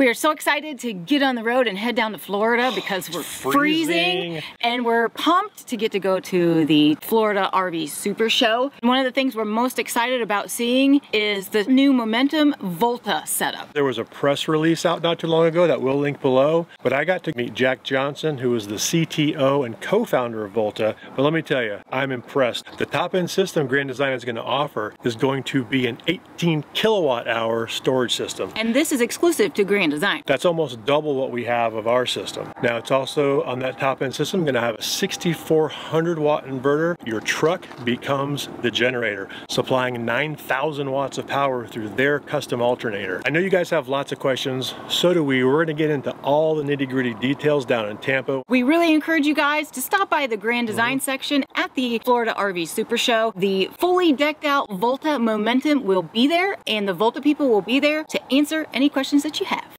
We are so excited to get on the road and head down to Florida because we're freezing and we're pumped to get to go to the Florida RV Super Show. One of the things we're most excited about seeing is the new Momentum Volta setup. There was a press release out not too long ago that we'll link below, but I got to meet Jack Johnson, who is the CTO and co-founder of Volta. But let me tell you, I'm impressed. The top-end system Grand Design is going to offer is going to be an 18 kilowatt hour storage system. And this is exclusive to Grand Design. That's almost double what we have of our system. Now it's also on that top-end system going to have a 6,400 watt inverter. Your truck becomes the generator, supplying 9,000 watts of power through their custom alternator. I know you guys have lots of questions, so do we. We're going to get into all the nitty-gritty details down in Tampa. We really encourage you guys to stop by the Grand Design section at the Florida RV Super Show. The fully decked out Volta Momentum will be there, and the Volta people will be there to answer any questions that you have.